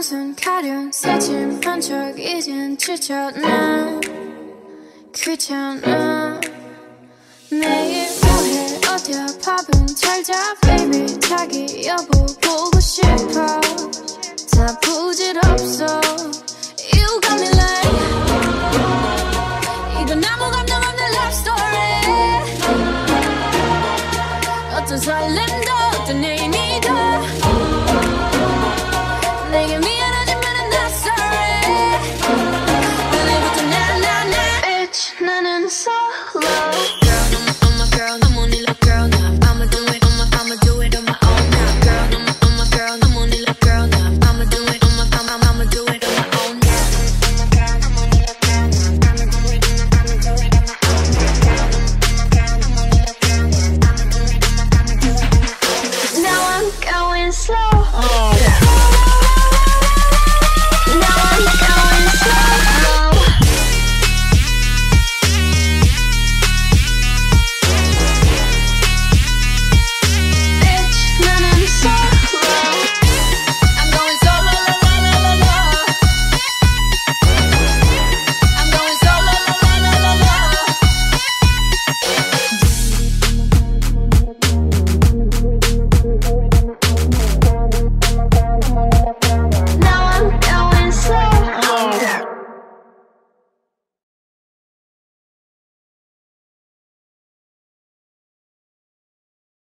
청순 가련 새침 반짝 이젠 지쳤나 귀찮아 내일 뭐해 어디야 밥은 잘자 baby 자기 여보 보고 싶어 다 부질없어 You got me like 이건 아무 감정 없는 love story 어떤 설렘도 어떤 의미도 내게 미안하지만은 not sorry 오늘부터 난 Bitch 나는 solo Girl I'm a girl I'm only like girl now I'ma do it I'ma do it on my own now Girl I'm a girl I'm only like girl now I'ma do it I'ma do it on my own now I'm a girl I'm only like girl now I'ma do it on my own now Girl I'm a girl I'm only like girl now I'ma do it I'ma do it on my own now Now I'm going slow